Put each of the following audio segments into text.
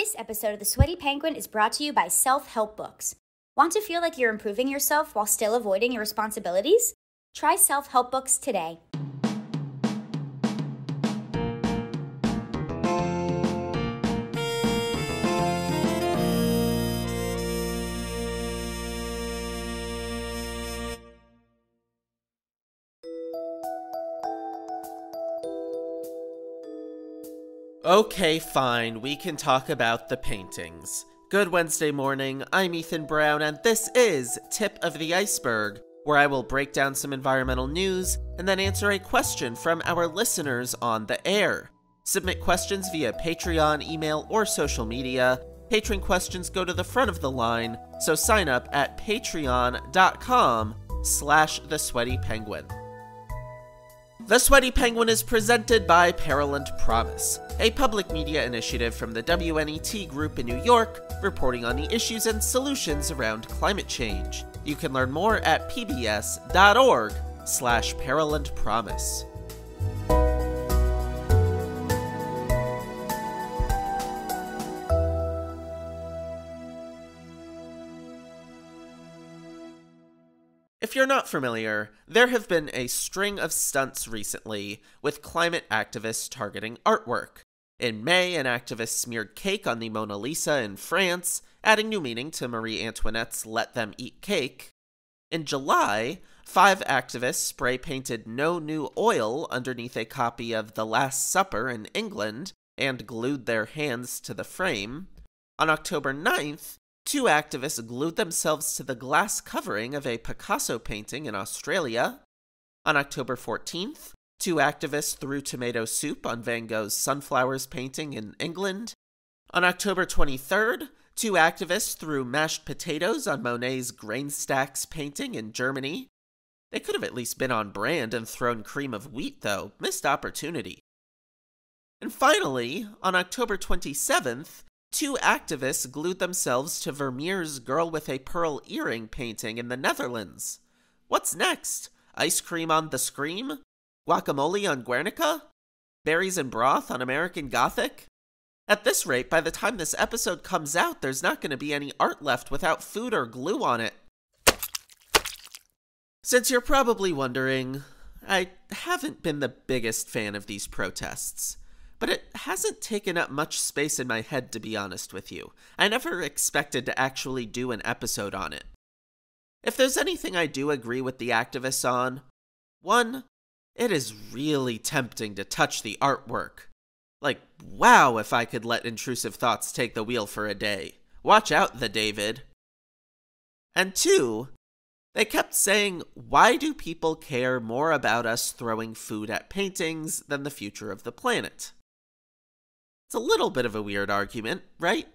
This episode of The Sweaty Penguin is brought to you by self-help books. Want to feel like you're improving yourself while still avoiding your responsibilities? Try self-help books today. Okay, fine, we can talk about the paintings. Good Wednesday morning, I'm Ethan Brown, and this is Tip of the Iceberg, where I will break down some environmental news and then answer a question from our listeners on the air. Submit questions via Patreon, email, or social media. Patron questions go to the front of the line, so sign up at patreon.com/thesweatypenguin. The Sweaty Penguin is presented by Peril and Promise, a public media initiative from the WNET Group in New York, reporting on the issues and solutions around climate change. You can learn more at pbs.org/Peril and Promise. If you're not familiar, there have been a string of stunts recently with climate activists targeting artwork. In May, an activist smeared cake on the Mona Lisa in France, adding new meaning to Marie Antoinette's "Let them eat cake." In July, 5 activists spray-painted "No New Oil" underneath a copy of The Last Supper in England and glued their hands to the frame. On October 9th, 2 activists glued themselves to the glass covering of a Picasso painting in Australia. On October 14th, 2 activists threw tomato soup on Van Gogh's Sunflowers painting in England. On October 23rd, 2 activists threw mashed potatoes on Monet's Grainstacks painting in Germany. They could have at least been on brand and thrown cream of wheat, though. Missed opportunity. And finally, on October 27th, 2 activists glued themselves to Vermeer's Girl with a Pearl Earring painting in the Netherlands. What's next? Ice cream on The Scream? Guacamole on Guernica? Berries and broth on American Gothic? At this rate, by the time this episode comes out, there's not going to be any art left without food or glue on it. Since you're probably wondering, I haven't been the biggest fan of these protests. But it hasn't taken up much space in my head, to be honest with you. I never expected to actually do an episode on it. If there's anything I do agree with the activists on, 1, it is really tempting to touch the artwork. Like, wow, if I could let intrusive thoughts take the wheel for a day. Watch out, the David. And 2, they kept saying, why do people care more about us throwing food at paintings than the future of the planet? It's a little bit of a weird argument, right?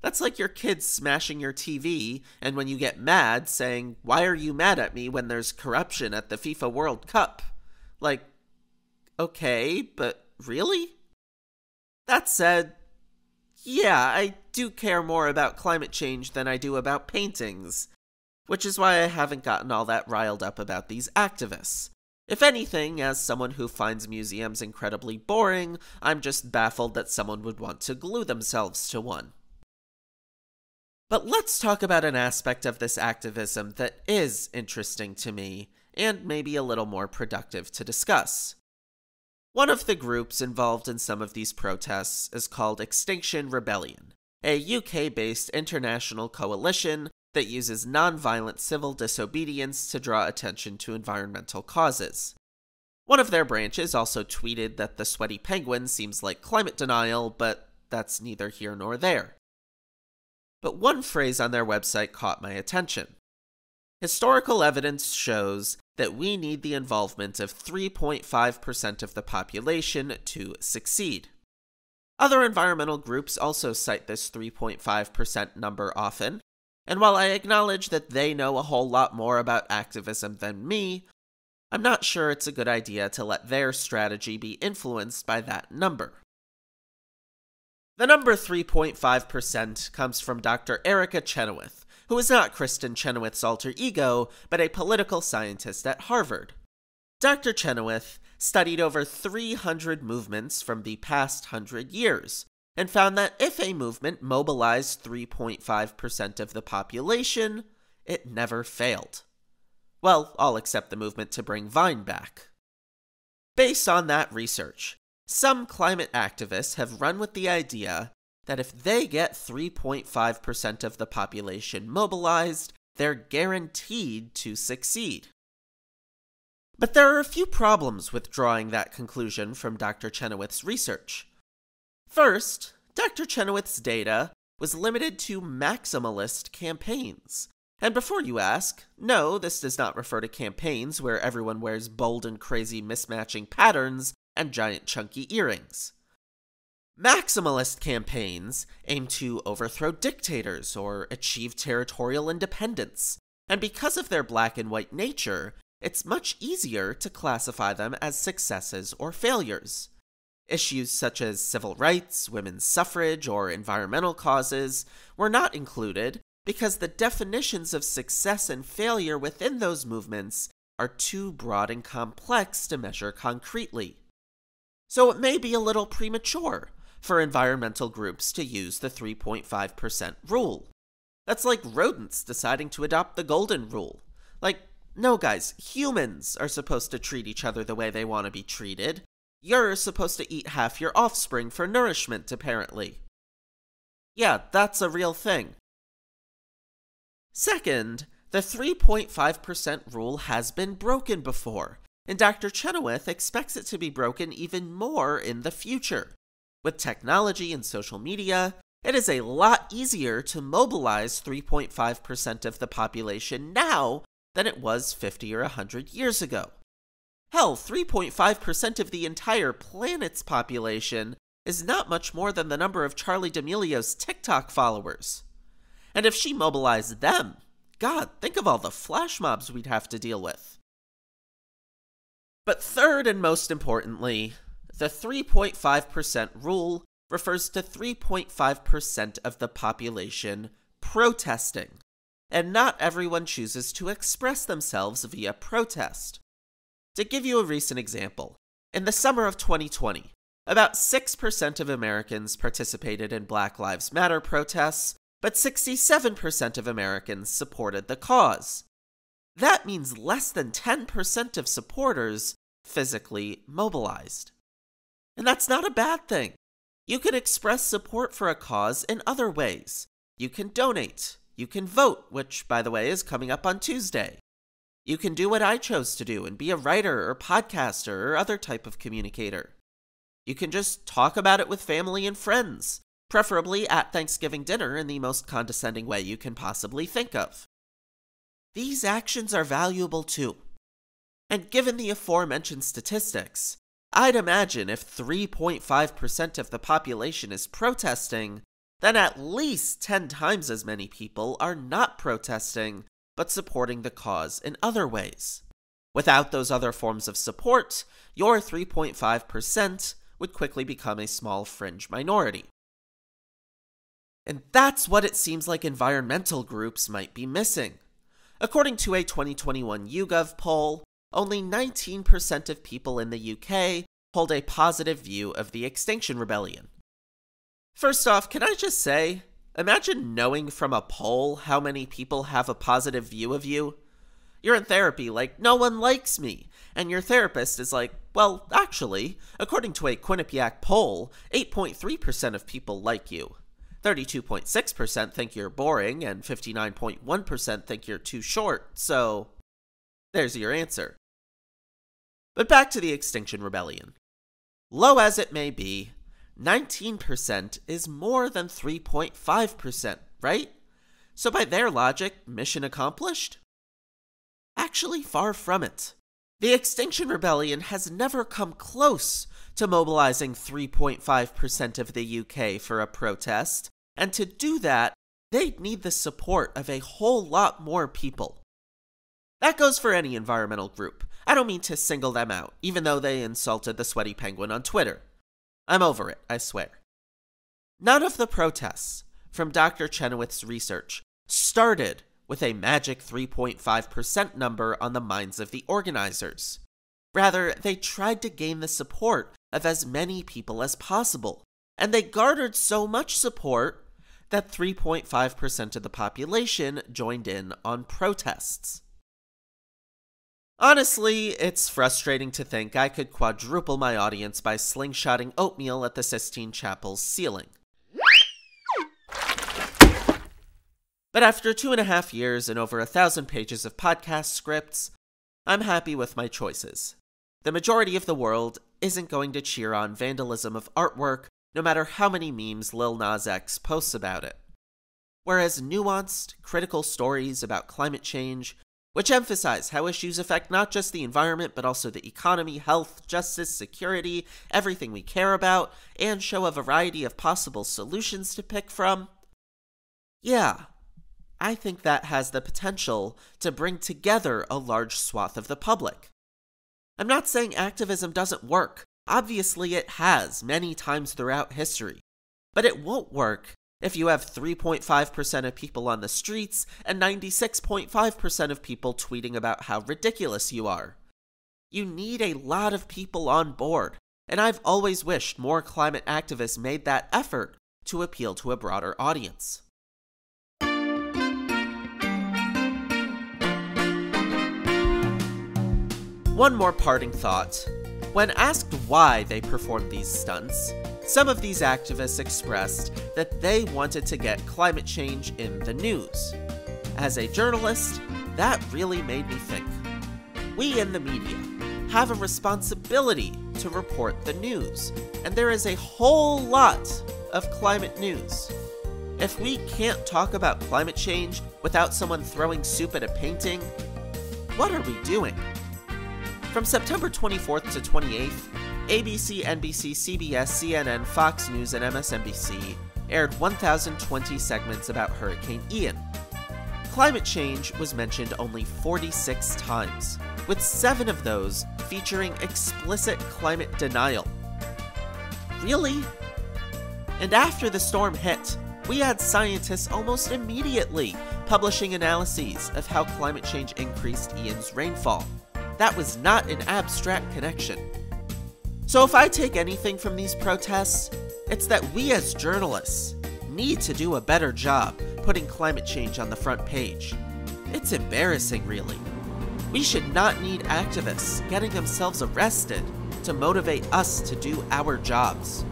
That's like your kids smashing your TV, and when you get mad, saying, why are you mad at me when there's corruption at the FIFA World Cup? Like, okay, but really? That said, yeah, I do care more about climate change than I do about paintings, which is why I haven't gotten all that riled up about these activists. If anything, as someone who finds museums incredibly boring, I'm just baffled that someone would want to glue themselves to one. But let's talk about an aspect of this activism that is interesting to me, and maybe a little more productive to discuss. One of the groups involved in some of these protests is called Extinction Rebellion, a UK-based international coalition that uses nonviolent civil disobedience to draw attention to environmental causes. One of their branches also tweeted that the Sweaty Penguin seems like climate denial, but that's neither here nor there. But one phrase on their website caught my attention. Historical evidence shows that we need the involvement of 3.5% of the population to succeed. Other environmental groups also cite this 3.5% number often, and while I acknowledge that they know a whole lot more about activism than me, I'm not sure it's a good idea to let their strategy be influenced by that number. The number 3.5% comes from Dr. Erica Chenoweth, who is not Kristen Chenoweth's alter ego, but a political scientist at Harvard. Dr. Chenoweth studied over 300 movements from the past 100 years, and found that if a movement mobilized 3.5% of the population, it never failed. Well, all except the movement to bring Vine back. Based on that research, some climate activists have run with the idea that if they get 3.5% of the population mobilized, they're guaranteed to succeed. But there are a few problems with drawing that conclusion from Dr. Chenoweth's research. First, Dr. Chenoweth's data was limited to maximalist campaigns. And before you ask, no, this does not refer to campaigns where everyone wears bold and crazy mismatching patterns and giant chunky earrings. Maximalist campaigns aim to overthrow dictators or achieve territorial independence, and because of their black and white nature, it's much easier to classify them as successes or failures. Issues such as civil rights, women's suffrage, or environmental causes were not included because the definitions of success and failure within those movements are too broad and complex to measure concretely. So it may be a little premature for environmental groups to use the 3.5% rule. That's like rodents deciding to adopt the golden rule. Like, no guys, humans are supposed to treat each other the way they want to be treated. You're supposed to eat half your offspring for nourishment, apparently. Yeah, that's a real thing. Second, the 3.5% rule has been broken before, and Dr. Chenoweth expects it to be broken even more in the future. With technology and social media, it is a lot easier to mobilize 3.5% of the population now than it was 50 or 100 years ago. Hell, 3.5% of the entire planet's population is not much more than the number of Charli D'Amelio's TikTok followers. And if she mobilized them, God, think of all the flash mobs we'd have to deal with. But third and most importantly, the 3.5% rule refers to 3.5% of the population protesting, and not everyone chooses to express themselves via protest. To give you a recent example, in the summer of 2020, about 6% of Americans participated in Black Lives Matter protests, but 67% of Americans supported the cause. That means less than 10% of supporters physically mobilized. And that's not a bad thing. You can express support for a cause in other ways. You can donate. You can vote, which, by the way, is coming up on Tuesday. You can do what I chose to do and be a writer or podcaster or other type of communicator. You can just talk about it with family and friends, preferably at Thanksgiving dinner in the most condescending way you can possibly think of. These actions are valuable too. And given the aforementioned statistics, I'd imagine if 3.5% of the population is protesting, then at least 10 times as many people are not protesting, but supporting the cause in other ways. Without those other forms of support, your 3.5% would quickly become a small fringe minority. And that's what it seems like environmental groups might be missing. According to a 2021 YouGov poll, only 19% of people in the UK hold a positive view of the Extinction Rebellion. First off, can I just say, imagine knowing from a poll how many people have a positive view of you. You're in therapy like, no one likes me, and your therapist is like, well, actually, according to a Quinnipiac poll, 8.3% of people like you. 32.6% think you're boring, and 59.1% think you're too short, so there's your answer. But back to the Extinction Rebellion. Low as it may be, 19% is more than 3.5%, right? So by their logic, mission accomplished? Actually, far from it. The Extinction Rebellion has never come close to mobilizing 3.5% of the UK for a protest, and to do that, they'd need the support of a whole lot more people. That goes for any environmental group. I don't mean to single them out, even though they insulted the Sweaty Penguin on Twitter. I'm over it, I swear. None of the protests from Dr. Chenoweth's research started with a magic 3.5% number on the minds of the organizers. Rather, they tried to gain the support of as many people as possible, and they garnered so much support that 3.5% of the population joined in on protests. Honestly, it's frustrating to think I could quadruple my audience by slingshotting oatmeal at the Sistine Chapel's ceiling. But after 2.5 years and over 1,000 pages of podcast scripts, I'm happy with my choices. The majority of the world isn't going to cheer on vandalism of artwork, no matter how many memes Lil Nas X posts about it. Whereas nuanced, critical stories about climate change, which emphasize how issues affect not just the environment, but also the economy, health, justice, security, everything we care about, and show a variety of possible solutions to pick from. Yeah, I think that has the potential to bring together a large swath of the public. I'm not saying activism doesn't work. Obviously, it has many times throughout history. But it won't work if you have 3.5% of people on the streets and 96.5% of people tweeting about how ridiculous you are. You need a lot of people on board, and I've always wished more climate activists made that effort to appeal to a broader audience. One more parting thought. When asked why they performed these stunts, some of these activists expressed that they wanted to get climate change in the news. As a journalist, that really made me think. We in the media have a responsibility to report the news, and there is a whole lot of climate news. If we can't talk about climate change without someone throwing soup at a painting, what are we doing? From September 24th to 28th, ABC, NBC, CBS, CNN, Fox News, and MSNBC aired 1,020 segments about Hurricane Ian. Climate change was mentioned only 46 times, with 7 of those featuring explicit climate denial. Really? And after the storm hit, we had scientists almost immediately publishing analyses of how climate change increased Ian's rainfall. That was not an abstract connection. So if I take anything from these protests, it's that we as journalists need to do a better job putting climate change on the front page. It's embarrassing, really. We should not need activists getting themselves arrested to motivate us to do our jobs.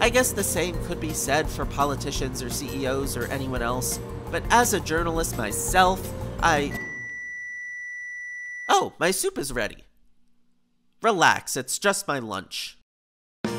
I guess the same could be said for politicians or CEOs or anyone else, but as a journalist myself, Oh, my soup is ready. Relax, it's just my lunch. Are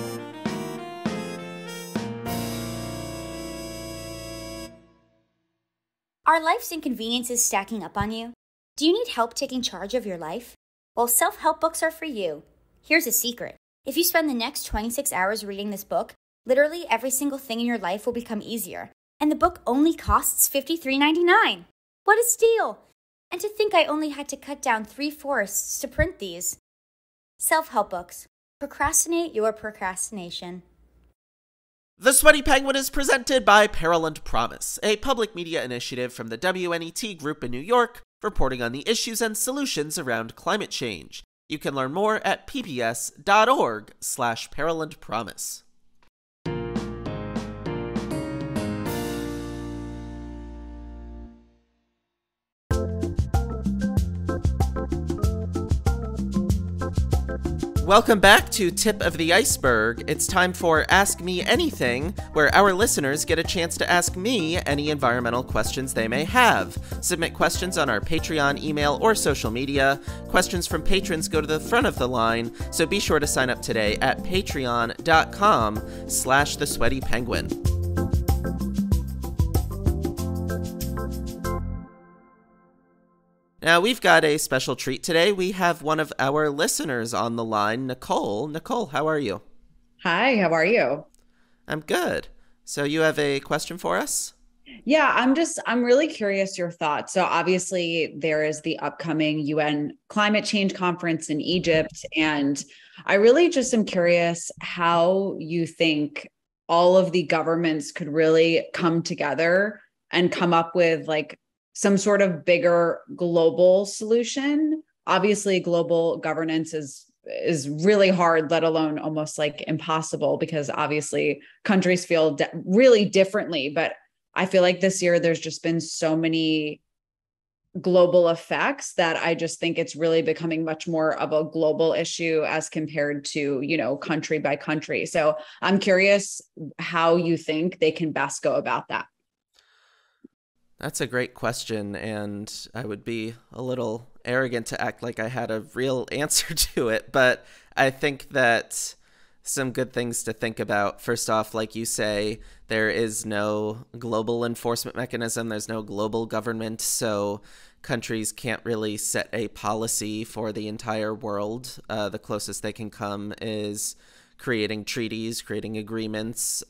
life's inconveniences stacking up on you? Do you need help taking charge of your life? Well, self-help books are for you. Here's a secret. If you spend the next 26 hours reading this book, literally every single thing in your life will become easier. And the book only costs $53.99. What a steal! And to think I only had to cut down 3 forests to print these. Self-help books. Procrastinate your procrastination. The Sweaty Penguin is presented by Peril and Promise, a public media initiative from the WNET Group in New York, reporting on the issues and solutions around climate change. You can learn more at pbs.org/Peril and Promise. Welcome back to Tip of the Iceberg. It's time for Ask Me Anything, where our listeners get a chance to ask me any environmental questions they may have. Submit questions on our Patreon, email, or social media. Questions from patrons go to the front of the line, so be sure to sign up today at patreon.com/thesweatypenguin. Now, we've got a special treat today. We have one of our listeners on the line, Nicole. Nicole, how are you? Hi, how are you? I'm good. So you have a question for us? Yeah, I'm really curious your thoughts. So obviously there is the upcoming UN climate change conference in Egypt. And I really just am curious how you think all of the governments could really come together and come up with like some sort of bigger global solution. Obviously, global governance is is really hard, let alone almost like impossible, because obviously countries feel really differently. But I feel like this year there's just been so many global effects that I just think it's really becoming much more of a global issue as compared to, you know, country by country. So I'm curious how you think they can best go about that. That's a great question, and I would be a little arrogant to act like I had a real answer to it, but I think that some good things to think about. First off, like you say, there is no global enforcement mechanism, there's no global government, so countries can't really set a policy for the entire world. The closest they can come is creating treaties, creating agreements,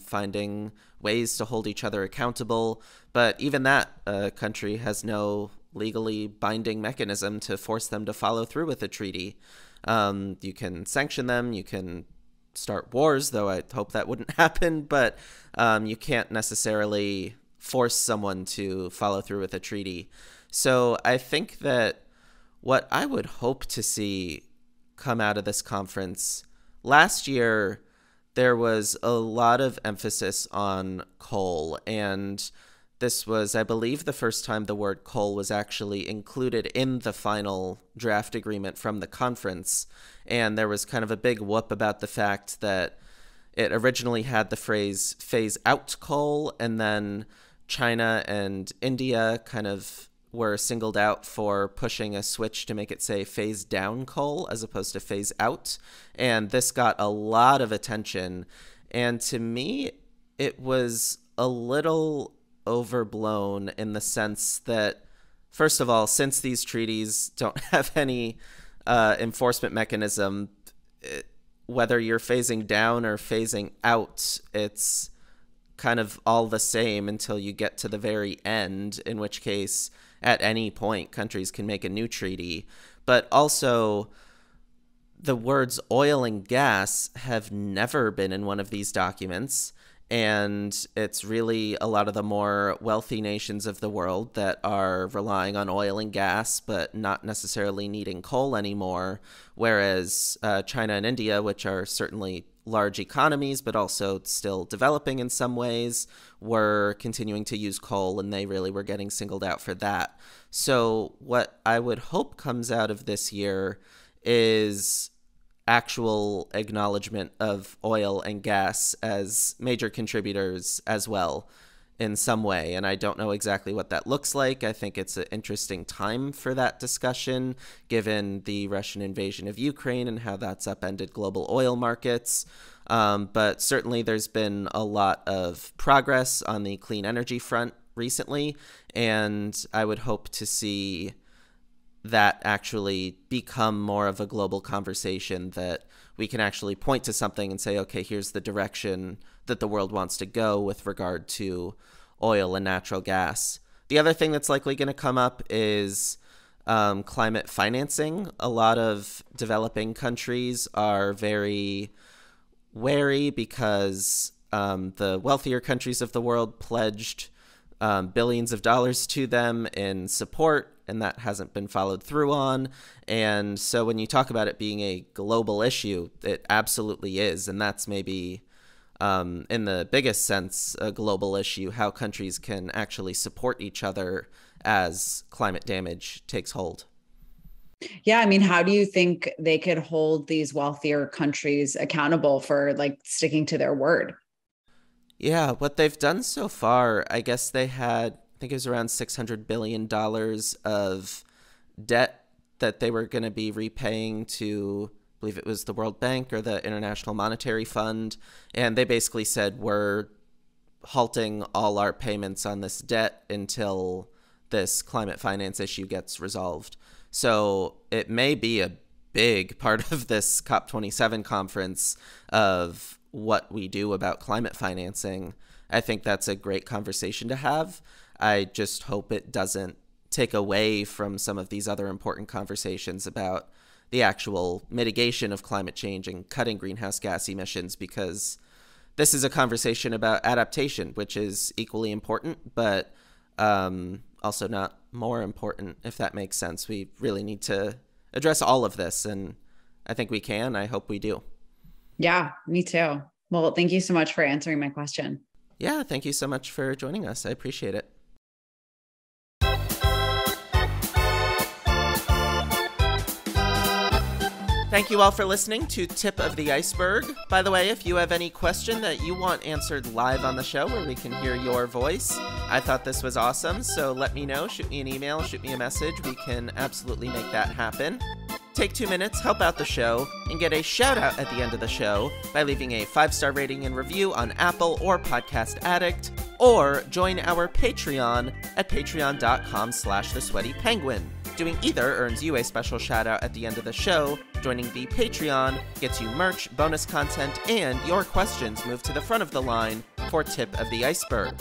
finding ways to hold each other accountable. But even that, a country has no legally binding mechanism to force them to follow through with a treaty. You can sanction them, you can start wars, though I hope that wouldn't happen, but you can't necessarily force someone to follow through with a treaty. So I think that what I would hope to see come out of this conference. Last year, there was a lot of emphasis on coal, and this was, I believe, the first time the word coal was actually included in the final draft agreement from the conference, and there was kind of a big whoop about the fact that it originally had the phrase phase out coal, and then China and India kind of were singled out for pushing a switch to make it say phase down coal as opposed to phase out. And this got a lot of attention. And to me, it was a little overblown in the sense that, first of all, since these treaties don't have any enforcement mechanism, whether you're phasing down or phasing out, it's kind of all the same until you get to the very end, in which case at any point countries can make a new treaty. But also, the words oil and gas have never been in one of these documents, and it's really a lot of the more wealthy nations of the world that are relying on oil and gas but not necessarily needing coal anymore, whereas China and India, which are certainly large economies, but also still developing in some ways, were continuing to use coal, and they really were getting singled out for that. So what I would hope comes out of this year is actual acknowledgement of oil and gas as major contributors as well in some way. And I don't know exactly what that looks like. I think it's an interesting time for that discussion, given the Russian invasion of Ukraine and how that's upended global oil markets. But certainly there's been a lot of progress on the clean energy front recently, and I would hope to see that actually become more of a global conversation, that we can actually point to something and say, okay, here's the direction that the world wants to go with regard to oil and natural gas. The other thing that's likely going to come up is climate financing. A lot of developing countries are very wary because the wealthier countries of the world pledged billions of dollars to them in support, and that hasn't been followed through on. And so when you talk about it being a global issue, it absolutely is. And that's maybe, in the biggest sense, a global issue, how countries can actually support each other as climate damage takes hold. Yeah, I mean, how do you think they could hold these wealthier countries accountable for, like, sticking to their word? Yeah, what they've done so far, I guess they had, I think it was around $600 billion of debt that they were going to be repaying to, I believe it was the World Bank or the International Monetary Fund. And they basically said, we're halting all our payments on this debt until this climate finance issue gets resolved. So it may be a big part of this COP27 conference of what we do about climate financing. I think that's a great conversation to have. I just hope it doesn't take away from some of these other important conversations about the actual mitigation of climate change and cutting greenhouse gas emissions, because this is a conversation about adaptation, which is equally important, but also not more important, if that makes sense. We really need to address all of this, and I think we can. I hope we do. Yeah, me too. Well, thank you so much for answering my question. Yeah, thank you so much for joining us. I appreciate it. Thank you all for listening to Tip of the Iceberg. By the way, if you have any question that you want answered live on the show where we can hear your voice, I thought this was awesome, so let me know. Shoot me an email, shoot me a message. We can absolutely make that happen. Take 2 minutes, help out the show, and get a shout out at the end of the show by leaving a 5-star rating and review on Apple or Podcast Addict, or join our Patreon at patreon.com/thesweatypenguin. Doing either earns you a special shout out at the end of the show. Joining the Patreon gets you merch, bonus content, and your questions moved to the front of the line for Tip of the Iceberg.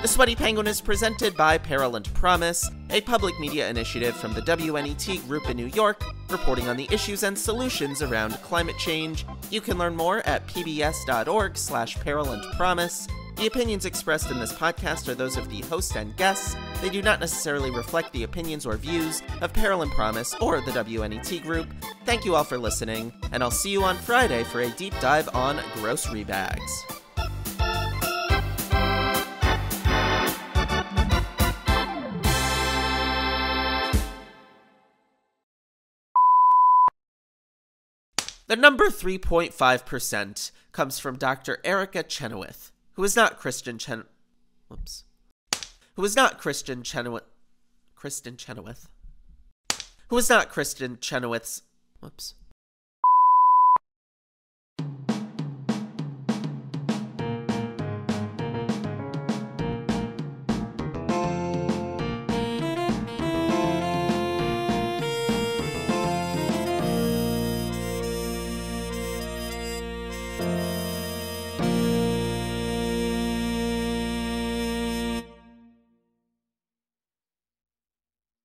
The Sweaty Penguin is presented by Peril and Promise, a public media initiative from the WNET Group in New York, reporting on the issues and solutions around climate change. You can learn more at pbs.org/Peril and Promise. The opinions expressed in this podcast are those of the host and guests. They do not necessarily reflect the opinions or views of Peril and Promise or the WNET Group. Thank you all for listening, and I'll see you on Friday for a deep dive on grocery bags. The number 3.5% comes from Dr. Erica Chenoweth, who is not Kristen Chenoweth's